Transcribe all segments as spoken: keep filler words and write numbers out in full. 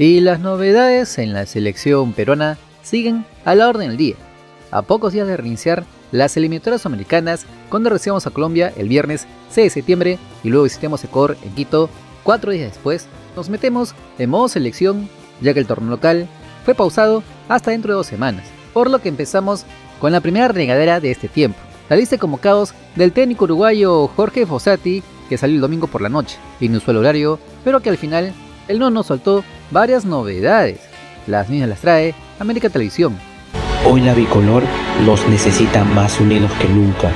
Y las novedades en la selección peruana siguen a la orden del día. A pocos días de reiniciar las eliminatorias sudamericanas, cuando recibamos a Colombia el viernes seis de septiembre y luego visitemos Ecuador en Quito, cuatro días después, nos metemos en modo selección, ya que el torneo local fue pausado hasta dentro de dos semanas, por lo que empezamos con la primera regadera de este tiempo, la lista de convocados del técnico uruguayo Jorge Fossati, que salió el domingo por la noche, inusual horario, pero que al final el no nos soltó varias novedades. Las mismas las trae América Televisión. Hoy la bicolor los necesita más unidos que nunca.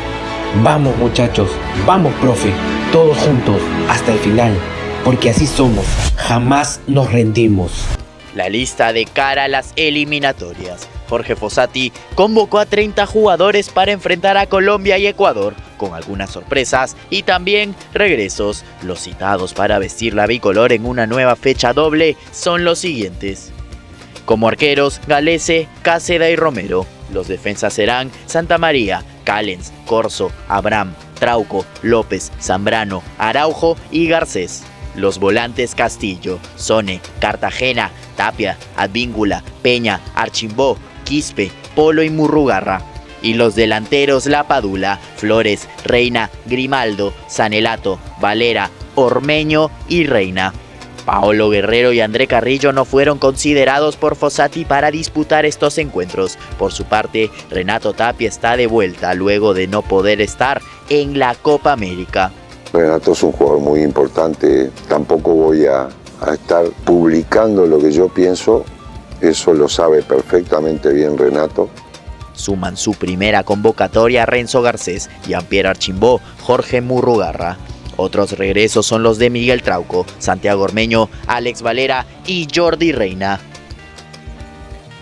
Vamos muchachos, vamos profe, todos juntos hasta el final, porque así somos, jamás nos rendimos. La lista de cara a las eliminatorias. Jorge Fossati convocó a treinta jugadores para enfrentar a Colombia y Ecuador, con algunas sorpresas y también regresos. Los citados para vestir la bicolor en una nueva fecha doble son los siguientes. Como arqueros, Galese, Cáceda y Romero. Los defensas serán Santa María, Callens, Corzo, Abraham, Trauco, López, Zambrano, Araujo y Garcés. Los volantes Castillo, Sone, Cartagena, Tapia, Advíncula, Peña, Archimbaud, Quispe, Polo y Murrugarra. Y los delanteros La Padula, Flores, Reyna, Grimaldo, Sanelato, Valera, Ormeño y Reyna. Paolo Guerrero y André Carrillo no fueron considerados por Fossati para disputar estos encuentros. Por su parte, Renato Tapia está de vuelta luego de no poder estar en la Copa América. Renato es un jugador muy importante, tampoco voy a, a estar publicando lo que yo pienso, eso lo sabe perfectamente bien Renato. Suman su primera convocatoria Renzo Garcés, Jean Pierre Archimbaud, Jorge Murrugarra. Otros regresos son los de Miguel Trauco, Santiago Ormeño, Alex Valera y Jordy Reyna.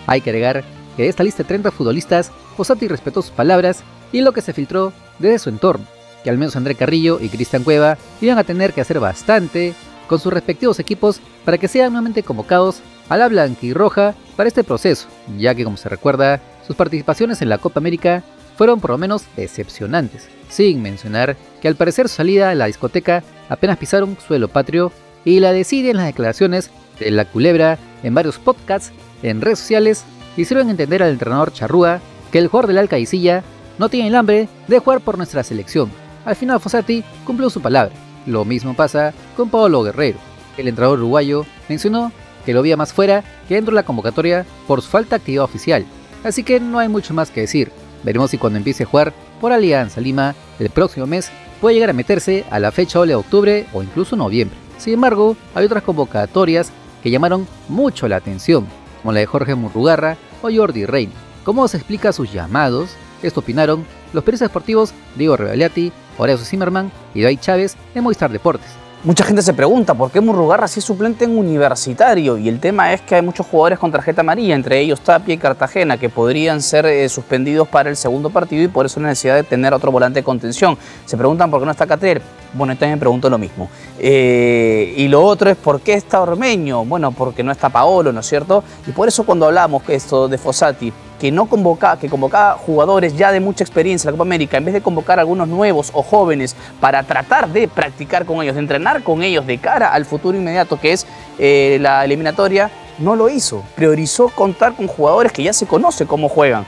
Hay que agregar que de esta lista de treinta futbolistas, Fossati respetó sus palabras y lo que se filtró desde su entorno, que al menos André Carrillo y Cristian Cueva iban a tener que hacer bastante con sus respectivos equipos para que sean nuevamente convocados a la blanquirroja para este proceso, ya que como se recuerda, sus participaciones en la Copa América fueron por lo menos decepcionantes, sin mencionar que al parecer su salida a la discoteca apenas pisaron suelo patrio y la deciden las declaraciones de la culebra en varios podcasts, en redes sociales, hicieron entender al entrenador Charrúa que el jugador del Alcaicilla no tiene el hambre de jugar por nuestra selección. Al final Fossati cumplió su palabra, lo mismo pasa con Paolo Guerrero. El entrenador uruguayo mencionó que lo veía más fuera que dentro de la convocatoria por su falta de actividad oficial, así que no hay mucho más que decir. Veremos si cuando empiece a jugar por Alianza Lima el próximo mes puede llegar a meterse a la fecha doble de octubre o incluso noviembre. Sin embargo, hay otras convocatorias que llamaron mucho la atención, como la de Jorge Murrugarra o Jordy Reyna. ¿Cómo se explica sus llamados? Esto opinaron los periodistas deportivos Diego Rebellati, Horacio Zimmerman y David Chávez en Movistar Deportes. Mucha gente se pregunta por qué Murrugarra sí es suplente en Universitario, y el tema es que hay muchos jugadores con tarjeta amarilla, entre ellos Tapia y Cartagena, que podrían ser eh, suspendidos para el segundo partido y por eso la necesidad de tener otro volante de contención. Se preguntan por qué no está Cater. Bueno, yo también me pregunto lo mismo. Eh, y lo otro es por qué está Ormeño. Bueno, porque no está Paolo, ¿no es cierto? Y por eso cuando hablamos esto de Fossati, que no convoca, que convocaba jugadores ya de mucha experiencia en la Copa América, en vez de convocar a algunos nuevos o jóvenes para tratar de practicar con ellos, de entrenar con ellos de cara al futuro inmediato que es eh, la eliminatoria, no lo hizo. Priorizó contar con jugadores que ya se conoce cómo juegan.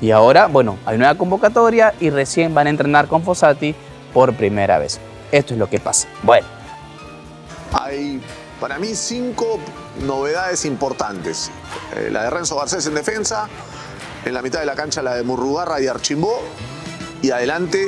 Y ahora, bueno, hay nueva convocatoria y recién van a entrenar con Fossati por primera vez. Esto es lo que pasa. Bueno. Hay, para mí, cinco novedades importantes. Eh, la de Renzo Garcés en defensa, en la mitad de la cancha la de Murrugarra y Archimbaud, y adelante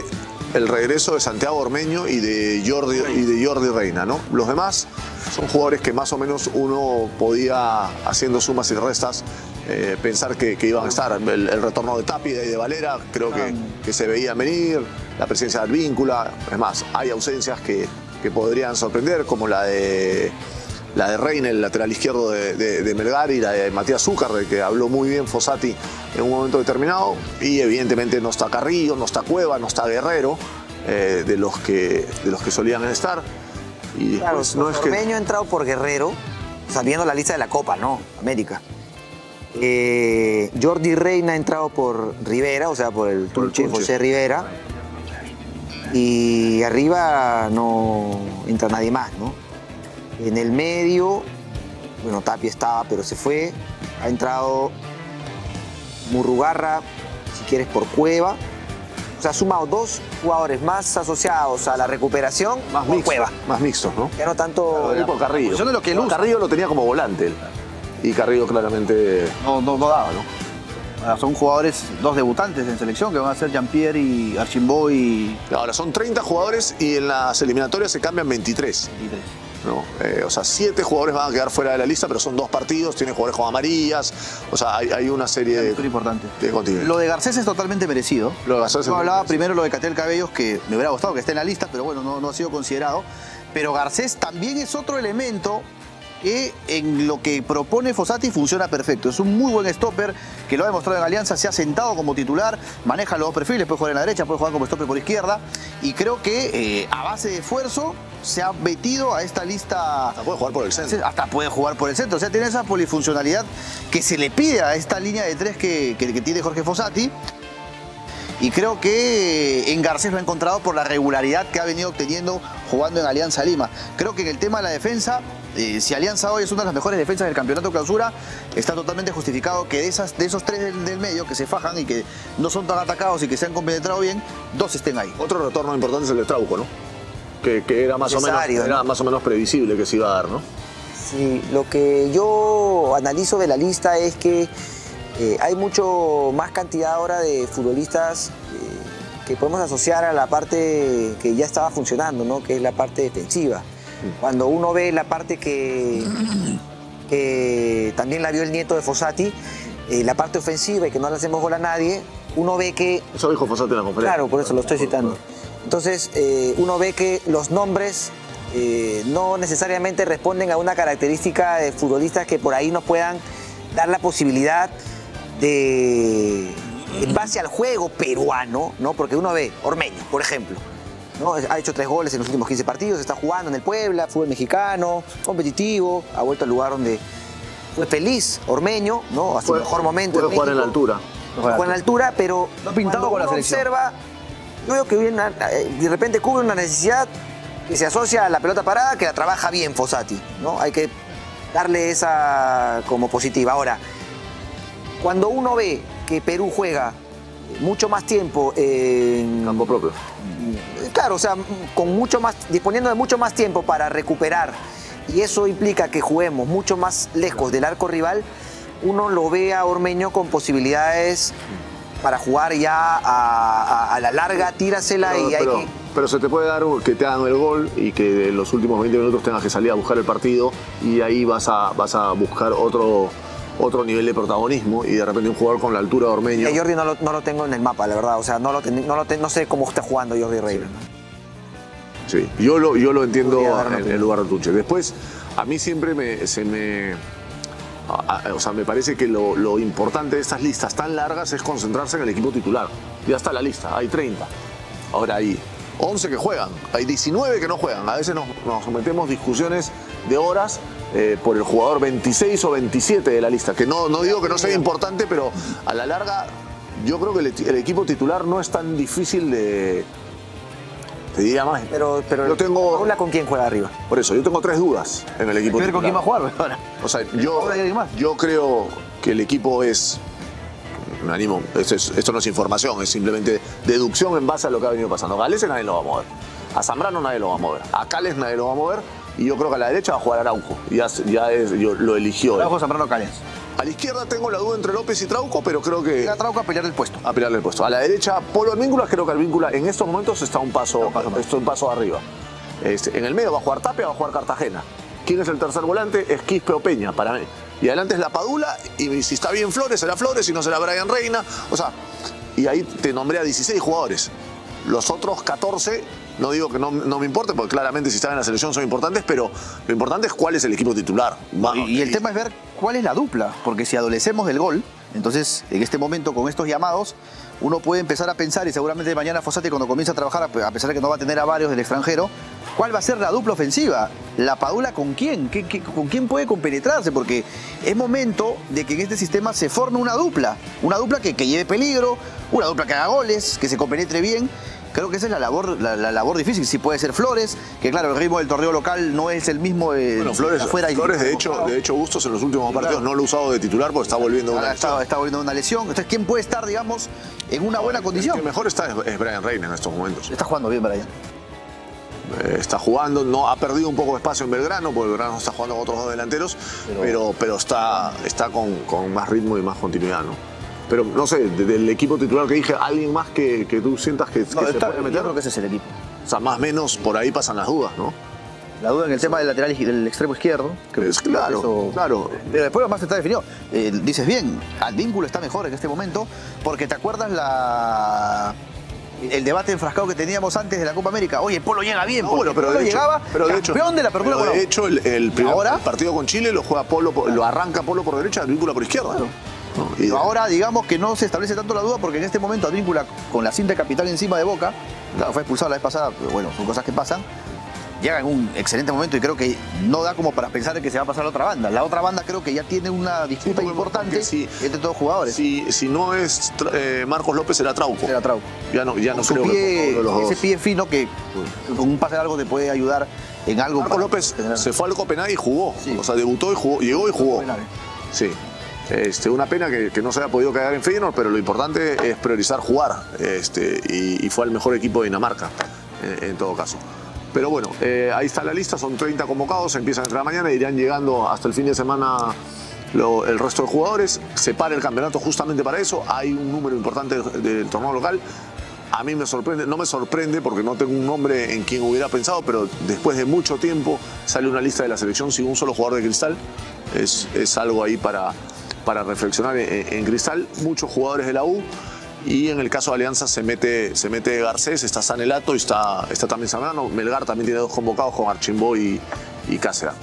el regreso de Santiago Ormeño y de Jordy, y de Jordy Reyna, ¿no? Los demás son jugadores que más o menos uno podía, haciendo sumas y restas, eh, pensar que, que iban a estar. El, el retorno de Tapia y de Valera creo que, que se veía venir, la presencia de Advíncula. Es más, hay ausencias que, que podrían sorprender, como la de... la de Reyna, el lateral izquierdo de, de, de Melgar, y la de Matías Zuccar, de que habló muy bien Fossati en un momento determinado. Y evidentemente no está Carrillo, no está Cueva, no está Guerrero, eh, de, los que, de los que solían estar. Y claro, después, no es que... Ormeño ha entrado por Guerrero, sabiendo la lista de la Copa, ¿no? América. Eh, Jordy Reyna ha entrado por Rivera, o sea, por el Tunche José Rivera. Y arriba no entra nadie más, ¿no? En el medio Bueno, Tapia estaba, pero se fue. Ha entrado Murrugarra, si quieres, por Cueva. O sea, ha sumado dos jugadores más asociados a la recuperación, más mixto, Cueva. Más mixtos, ¿no? Ya no tanto... Claro, y por Carrillo. Yo no lo que no, Carrillo lo tenía como volante. Y Carrillo claramente... No, no, no daba, ¿no? Ahora son jugadores, dos debutantes en selección, que van a ser Jean Pierre y Archimbaud y... Ahora son treinta jugadores y en las eliminatorias se cambian veintitrés. veintitrés. No, eh, o sea, siete jugadores van a quedar fuera de la lista, pero son dos partidos, tienen jugadores con amarillas, o sea, hay, hay una serie de... Muy importante. De lo de Garcés es totalmente merecido. Lo de Garcés Yo hablaba primero lo de Catril Cabellos, que me hubiera gustado que esté en la lista, pero bueno, no, no ha sido considerado. Pero Garcés también es otro elemento que en lo que propone Fossati funciona perfecto. Es un muy buen stopper que lo ha demostrado en Alianza, se ha sentado como titular, maneja los dos perfiles, puede jugar en la derecha, puede jugar como stopper por izquierda, y creo que eh, a base de esfuerzo se ha metido a esta lista... Hasta puede jugar por el centro. Hasta puede jugar por el centro, o sea, tiene esa polifuncionalidad que se le pide a esta línea de tres que, que, que tiene Jorge Fossati. Y creo que en Garcés lo ha encontrado por la regularidad que ha venido obteniendo jugando en Alianza Lima. Creo que en el tema de la defensa, eh, si Alianza hoy es una de las mejores defensas del campeonato clausura, está totalmente justificado que de, esas, de esos tres del, del medio que se fajan y que no son tan atacados y que se han compenetrado bien, dos estén ahí. Otro retorno importante es el de Trauco, ¿no? Que, que era, más o menos, ¿no? era más o menos previsible que se iba a dar, ¿no? Sí, lo que yo analizo de la lista es que Eh, hay mucho más cantidad ahora de futbolistas eh, que podemos asociar a la parte que ya estaba funcionando, ¿no? Que es la parte defensiva. Cuando uno ve la parte que, que también la vio el nieto de Fossati, eh, la parte ofensiva y que no le hacemos gol a nadie, uno ve que... Eso dijo Fossati en la conferencia. Claro, por eso lo estoy citando. Entonces, eh, uno ve que los nombres eh, no necesariamente responden a una característica de futbolistas que por ahí nos puedan dar la posibilidad de, en base al juego peruano, ¿no? Porque uno ve Ormeño, por ejemplo, ¿no? Ha hecho tres goles en los últimos quince partidos, está jugando en el Puebla, fútbol mexicano, competitivo, ha vuelto al lugar donde fue feliz Ormeño, ¿no? A su mejor momento. Puede jugar en la altura. Juega en la altura, pero no pintado con la selección. Observa, yo veo que una, de repente cubre una necesidad que se asocia a la pelota parada, que la trabaja bien Fossati, ¿no? Hay que darle esa como positiva. Ahora, cuando uno ve que Perú juega mucho más tiempo en campo propio, claro, o sea, con mucho más, disponiendo de mucho más tiempo para recuperar, y eso implica que juguemos mucho más lejos del arco rival, uno lo ve a Ormeño con posibilidades para jugar ya a, a, a la larga, tírasela pero, y pero, hay que... Pero se te puede dar que te hagan el gol y que en los últimos veinte minutos tengas que salir a buscar el partido y ahí vas a, vas a buscar otro, otro nivel de protagonismo y de repente un jugador con la altura de Ormeño... Y Jordi no lo, no lo tengo en el mapa, la verdad, o sea, no, lo ten, no, lo ten, no sé cómo está jugando Jordy Reyna. Sí, sí. Yo, lo, yo lo entiendo en, en el lugar de Tuche. Después, a mí siempre me, se me... O sea, me parece que lo, lo importante de estas listas tan largas es concentrarse en el equipo titular. Ya está la lista, hay treinta. Ahora hay once que juegan, hay diecinueve que no juegan. A veces nos, nos metemos discusiones de horas eh, por el jugador veintiséis o veintisiete de la lista. Que no, no digo que no sea importante, pero a la larga yo creo que el, el equipo titular no es tan difícil de... Te diría más. Pero, pero yo tengo... ¿Habla con quién juega arriba? Por eso, yo tengo tres dudas en el equipo. Ver con quién va a jugar ahora. O sea, yo, yo creo que el equipo es... Me animo, esto, es, esto no es información, es simplemente deducción en base a lo que ha venido pasando. A Gales nadie lo va a mover. A Zambrano nadie lo va a mover. A Cales nadie lo va a mover. Y yo creo que a la derecha va a jugar Araujo. Ya, ya es, yo, lo eligió. Araujo, Zambrano, Cales. A la izquierda tengo la duda entre López y Trauco, pero creo que... A Trauco a pelear el puesto. A pelear el puesto. A la derecha, Polo Advíncula, creo que Advíncula en estos momentos está un paso, no, paso, está un paso arriba. Este, en el medio va a jugar Tapia, va a jugar Cartagena. ¿Quién es el tercer volante? Es Quispe o Peña, para mí. Y adelante es la Padula, y si está bien Flores, será Flores, si no será Bryan Reyna. O sea, y ahí te nombré a dieciséis jugadores. Los otros catorce, no digo que no, no me importe, porque claramente si están en la selección son importantes, pero lo importante es cuál es el equipo titular. Bueno, y, y el y... tema es ver cuál es la dupla, porque si adolecemos del gol, entonces en este momento con estos llamados, uno puede empezar a pensar, y seguramente mañana Fossati cuando comience a trabajar, a pesar de que no va a tener a varios del extranjero, ¿cuál va a ser la dupla ofensiva? ¿La Padula con quién? ¿Qué, qué, ¿Con quién puede compenetrarse? Porque es momento de que en este sistema se forme una dupla. Una dupla que, que lleve peligro, una dupla que haga goles, que se compenetre bien. Creo que esa es la labor, la, la labor difícil. Si puede ser Flores, que claro, el ritmo del torneo local no es el mismo de bueno, Flores, afuera. Flores, y... de hecho, de hecho Bustos en los últimos sí, partidos claro. no lo ha usado de titular porque está volviendo una está, lesión. Está volviendo una lesión. Entonces, ¿quién puede estar, digamos, en una buena condición? El que mejor está es Bryan Reyna en estos momentos. Está jugando bien Bryan. Está jugando, no ha perdido un poco de espacio en Belgrano, porque Belgrano está jugando con otros dos delanteros, pero, pero, pero está, está con, con más ritmo y más continuidad, ¿no? Pero no sé, del equipo titular que dije, ¿alguien más que, que tú sientas que, no, que está, se puede meter? Yo creo que ese es el equipo. O sea, más o menos por ahí pasan las dudas, ¿no? La duda en el tema del lateral y del extremo izquierdo. Que es, claro, eso, claro. Pero después lo más está definido. Eh, dices bien, Advíncula está mejor en este momento, porque te acuerdas la... el debate enfrascado que teníamos antes de la Copa América. Oye, el Polo llega bien, no, bueno, pero el Polo de hecho, llegaba pero de campeón hecho, de la apertura. Pero de bueno. hecho, el, el primer ahora, partido con Chile lo juega Polo, claro. lo arranca Polo por derecha, Advíncula por izquierda. Claro. No, y pero ahora digamos que no se establece tanto la duda porque en este momento Advíncula con la cinta capital encima de Boca, claro, fue expulsado la vez pasada, pero bueno, son cosas que pasan. Llega en un excelente momento y creo que no da como para pensar que se va a pasar a la otra banda. La otra banda creo que ya tiene una disputa sí, importante si, entre todos los jugadores. Si, si no es eh, Marcos López, será Trauco. Será Trauco. Ya no, ya no creo pie, que los ese dos. Pie fino que con un pase de algo te puede ayudar en algo. Marcos López tener... se fue al Copenhague y jugó. Sí. O sea, debutó y jugó. Llegó y jugó. Sí. Este, una pena que, que no se haya podido quedar en Feyenoord, pero lo importante es priorizar jugar. Este, y, y fue el mejor equipo de Dinamarca, en, en todo caso. Pero bueno, eh, ahí está la lista, son treinta convocados, empiezan entre la mañana e irán llegando hasta el fin de semana lo, el resto de jugadores. Se para el campeonato justamente para eso, hay un número importante del, del torneo local. A mí me sorprende, no me sorprende porque no tengo un nombre en quien hubiera pensado, pero después de mucho tiempo sale una lista de la selección sin un solo jugador de Cristal. Es, es algo ahí para, para reflexionar en, en Cristal. Muchos jugadores de la U. Y en el caso de Alianza se mete, se mete Garcés, está Sanelato y está, está también Zambrano. Melgar también tiene dos convocados con Archimbaud y, y Cáceres.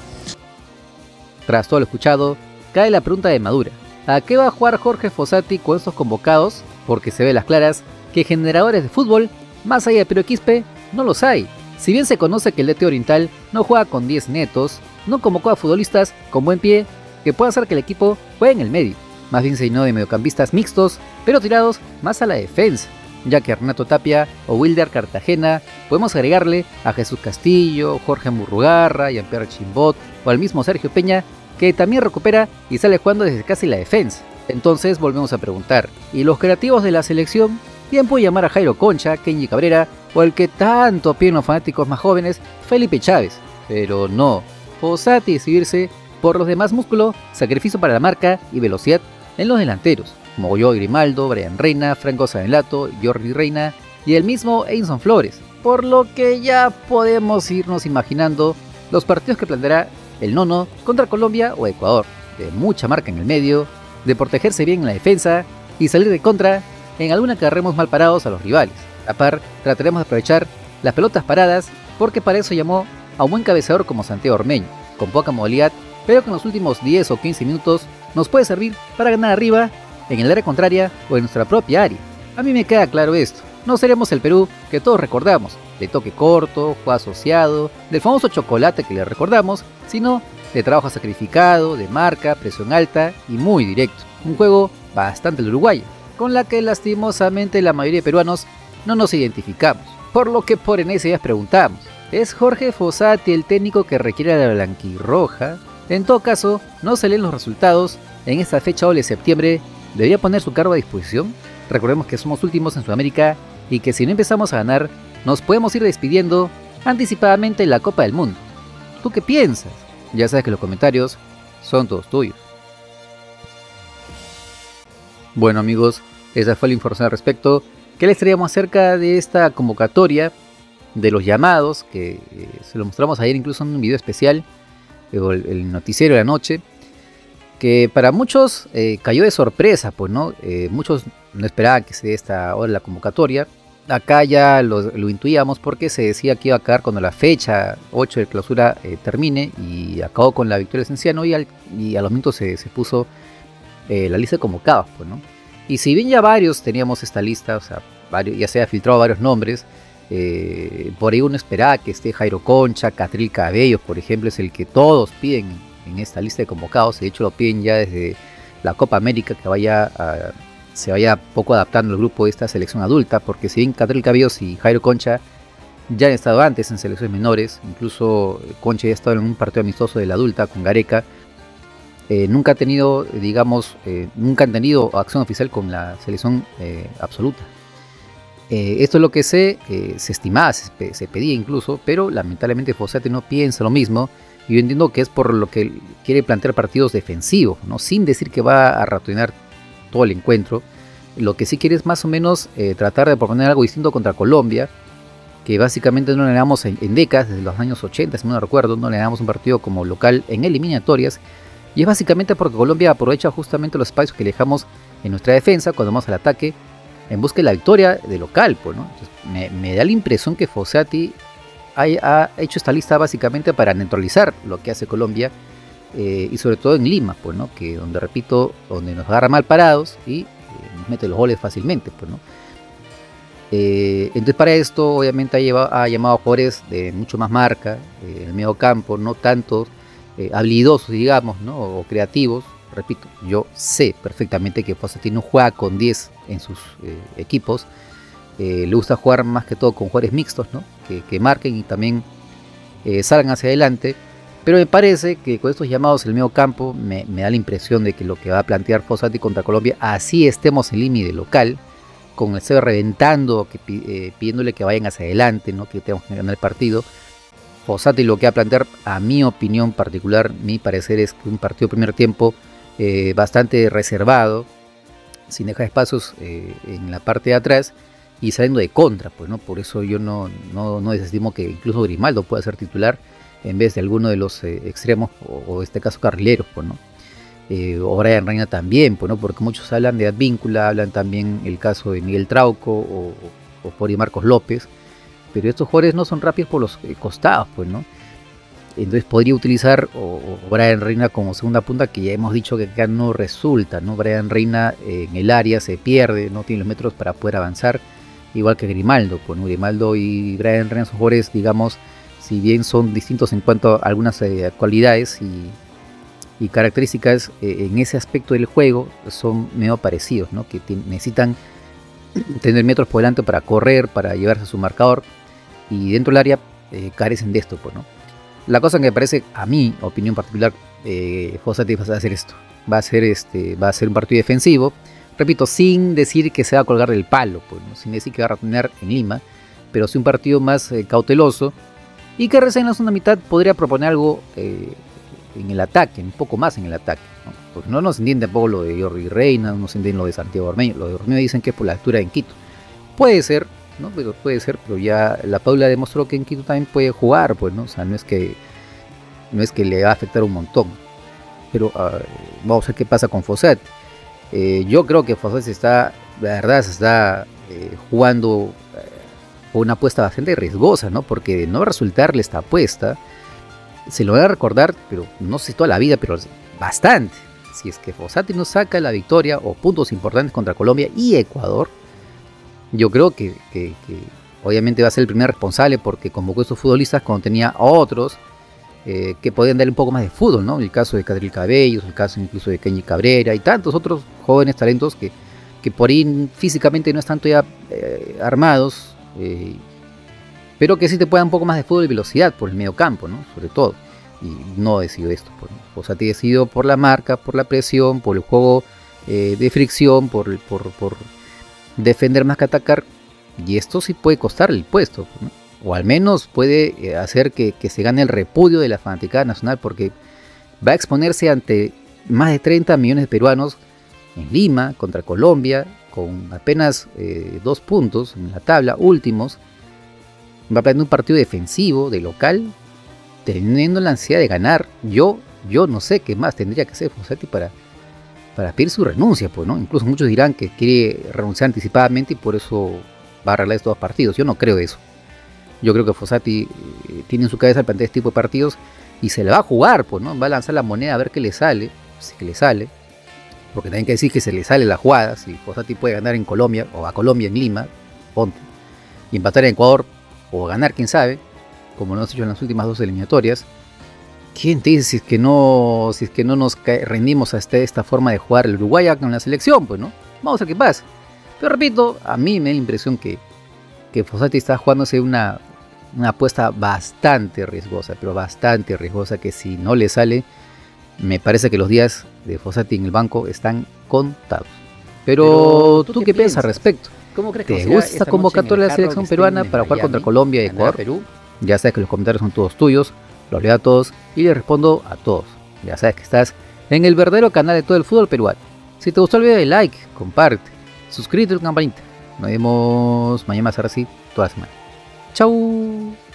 Tras todo lo escuchado, cae la pregunta de madura. ¿A qué va a jugar Jorge Fossati con estos convocados? Porque se ve las claras que generadores de fútbol, más allá de Piero Quispe, no los hay. Si bien se conoce que el D T oriental no juega con diez netos, no convocó a futbolistas con buen pie que pueda hacer que el equipo juegue en el medio. Más bien se llenó de mediocampistas mixtos, pero tirados más a la defensa, ya que a Renato Tapia o Wilder Cartagena podemos agregarle a Jesús Castillo, Jorge Murrugarra, Jean Pierre Archimbaud o al mismo Sergio Peña, que también recupera y sale jugando desde casi la defensa. Entonces volvemos a preguntar, ¿y los creativos de la selección? Bien puede llamar a Jairo Concha, Kenji Cabrera o el que tanto piden los fanáticos más jóvenes, Felipe Chávez. Pero no, Fossati decidirse por los demás músculo, sacrificio para la marca y velocidad en los delanteros, como Goyo Grimaldo, Bryan Reyna, Franco Sanelato, Jordy Reyna y el mismo Ainson Flores, por lo que ya podemos irnos imaginando los partidos que planteará el Nono contra Colombia o Ecuador, de mucha marca en el medio, de protegerse bien en la defensa y salir de contra en alguna que agarremos mal parados a los rivales. A par, trataremos de aprovechar las pelotas paradas porque para eso llamó a un buen cabeceador como Santiago Ormeño, con poca movilidad, pero que en los últimos diez o quince minutos nos puede servir para ganar arriba, en el área contraria o en nuestra propia área. A mí me queda claro esto, no seremos el Perú que todos recordamos, de toque corto, juego asociado, del famoso chocolate que le recordamos, sino de trabajo sacrificado, de marca, presión alta y muy directo. Un juego bastante del uruguayo, con la que lastimosamente la mayoría de peruanos no nos identificamos. Por lo que por enésima preguntamos, ¿es Jorge Fossati el técnico que requiere a la blanquirroja? En todo caso, no se leen los resultados en esta fecha doble de septiembre. ¿Debería poner su cargo a disposición? Recordemos que somos últimos en Sudamérica y que si no empezamos a ganar, nos podemos ir despidiendo anticipadamente en la Copa del Mundo. ¿Tú qué piensas? Ya sabes que los comentarios son todos tuyos. Bueno amigos, esa fue la información al respecto que les traíamos acerca de esta convocatoria, de los llamados, que eh, se lo mostramos ayer incluso en un video especial, el noticiero de la noche, que para muchos eh, cayó de sorpresa, pues no, eh, muchos no esperaban que se dé esta hora la convocatoria. Acá ya lo, lo intuíamos porque se decía que iba a acabar cuando la fecha ocho de clausura eh, termine y acabó con la victoria de Cienciano y, al, y a los minutos se, se puso eh, la lista de convocados, pues no. Y si bien ya varios teníamos esta lista, o sea, varios, ya se ha filtrado varios nombres. Eh, por ahí uno esperaba que esté Jairo Concha, Catril Cabellos, por ejemplo, es el que todos piden en esta lista de convocados. De hecho, lo piden ya desde la Copa América que vaya a, se vaya poco adaptando el grupo de esta selección adulta, porque si bien Catril Cabellos y Jairo Concha ya han estado antes en selecciones menores, incluso Concha ya ha estado en un partido amistoso de la adulta con Gareca, eh, nunca ha tenido, digamos, eh, nunca han tenido acción oficial con la selección eh, absoluta. Eh, esto es lo que se, eh, se estimaba, se, se pedía incluso, pero lamentablemente Fossati no piensa lo mismo, y yo entiendo que es por lo que quiere plantear partidos defensivos, ¿no? Sin decir que va a ratonear todo el encuentro. Lo que sí quiere es más o menos eh, tratar de proponer algo distinto contra Colombia, que básicamente no le ganamos en, en décadas, desde los años ochenta, si no recuerdo, no le ganamos un partido como local en eliminatorias, y es básicamente porque Colombia aprovecha justamente los espacios que dejamos en nuestra defensa cuando vamos al ataque en busca de la victoria de local, pues, ¿no? Entonces, me, me da la impresión que Fossati ha, ha hecho esta lista básicamente para neutralizar lo que hace Colombia, eh, y sobre todo en Lima, pues, ¿no? Que donde, repito, donde nos agarra mal parados y eh, nos mete los goles fácilmente, pues, ¿no? Eh, entonces para esto obviamente ha, llevado, ha llamado a jugadores de mucho más marca, eh, en el medio campo, no tantos eh, habilidosos, digamos, ¿no? O creativos. Repito, yo sé perfectamente que Fossati no juega con diez en sus eh, equipos, eh, le gusta jugar más que todo con jugadores mixtos, ¿no? que, que marquen y también eh, salgan hacia adelante, pero me parece que con estos llamados en el medio campo me, me da la impresión de que lo que va a plantear Fossati contra Colombia, así estemos en límite local, con el C B reventando, que, eh, pidiéndole que vayan hacia adelante, ¿no? Que tenemos que ganar el partido. Fossati lo que va a plantear, a mi opinión particular, mi parecer, es que un partido de primer tiempo eh, bastante reservado, sin dejar espacios eh, en la parte de atrás y saliendo de contra, pues, ¿no? Por eso yo no, no, no desestimo que incluso Grimaldo pueda ser titular en vez de alguno de los eh, extremos, o, o en este caso carrileros, pues, ¿no? Eh, o Bryan Reyna también, pues, ¿no? Porque muchos hablan de Advíncula, hablan también el caso de Miguel Trauco o, o por Marcos López, pero estos jugadores no son rápidos por los eh, costados, pues, ¿no? Entonces podría utilizar o, o Bryan Reyna como segunda punta, que ya hemos dicho que acá no resulta, ¿no? Bryan Reyna eh, en el área se pierde, no tiene los metros para poder avanzar, igual que Grimaldo, pues, ¿no? Grimaldo y Bryan Reyna son jugadores, digamos, si bien son distintos en cuanto a algunas eh, cualidades y y características eh, en ese aspecto del juego, son medio parecidos, ¿no? Que necesitan tener metros por delante para correr, para llevarse a su marcador, y dentro del área eh, carecen de esto, pues, ¿no? La cosa que me parece, a mi opinión particular, eh, Fossati va a hacer esto, va a hacer este, va a ser un partido defensivo, repito, sin decir que se va a colgar del palo, pues, ¿no? Sin decir que va a ratonear en Lima, pero sí un partido más eh, cauteloso, y que recién en la segunda mitad podría proponer algo eh, en el ataque, un poco más en el ataque, ¿no? Porque no nos entiende tampoco lo de Jordy Reyna, no se entiende lo de Santiago Ormeño. Lo de Ormeño dicen que es por la altura en Quito, puede ser, ¿no? Pero puede ser, pero ya la Paula demostró que en Quito también puede jugar, pues, ¿no? O sea, no es que no es que le va a afectar un montón, pero uh, vamos a ver qué pasa con Fossati. Eh, yo creo que Fossati se está, la verdad, se está eh, jugando eh, una apuesta bastante riesgosa, ¿no? Porque de no resultarle esta apuesta, se lo van a recordar, pero no sé toda la vida, pero bastante. Si es que Fossati no saca la victoria o puntos importantes contra Colombia y Ecuador, yo creo que, que, que obviamente va a ser el primer responsable, porque convocó a estos futbolistas cuando tenía a otros eh, que podían darle un poco más de fútbol, ¿no? El caso de Catril Cabellos, el caso incluso de Kenji Cabrera y tantos otros jóvenes talentos que, que por ahí físicamente no están todavía eh, armados, eh, pero que sí te pueda un poco más de fútbol y velocidad por el medio campo, ¿no? Sobre todo. Y no he sido esto, pues, ¿no? O sea, te he sido por la marca, por la presión, por el juego eh, de fricción, por, por, por defender más que atacar. Y esto sí puede costar el puesto, ¿no? O al menos puede eh, hacer que, que se gane el repudio de la fanaticada nacional, porque va a exponerse ante más de treinta millones de peruanos en Lima, contra Colombia, con apenas eh, dos puntos en la tabla, últimos. Va a plantear un partido defensivo, de local, teniendo la ansiedad de ganar. Yo, yo no sé qué más tendría que hacer Fossati para, para pedir su renuncia, pues, ¿no? Incluso muchos dirán que quiere renunciar anticipadamente y por eso va a arreglar estos dos partidos. Yo no creo eso. Yo creo que Fossati eh, tiene en su cabeza el plantear este tipo de partidos y se la va a jugar, pues, ¿no? Va a lanzar la moneda a ver qué le sale, si que le sale. Porque también hay que decir que se le sale la jugada. Si Fossati puede ganar en Colombia, o a Colombia en Lima, ponte, y empatar en Ecuador, o ganar, quién sabe, como lo hemos hecho en las últimas dos eliminatorias, ¿quién te dice si es que no, si es que no nos rendimos a esta, esta forma de jugar el Uruguay con la selección, pues, ¿no? vamos a ver qué pasa. Pero repito, a mí me da la impresión que, que Fossati está jugándose una, una apuesta bastante riesgosa, pero bastante riesgosa, que si no le sale, me parece que los días de Fossati en el banco están contados. Pero, pero ¿tú, ¿tú qué piensas al respecto? ¿Cómo crees que ¿Te gusta esta convocatoria de la selección peruana para jugar Miami, contra Colombia y Ecuador? Perú. Ya sabes que los comentarios son todos tuyos, los leo a todos y les respondo a todos. Ya sabes que estás en el verdadero canal de todo el fútbol peruano. Si te gustó el video, de like, comparte, suscríbete a la campanita. Nos vemos mañana más, ahora sí, toda la semana. Chau.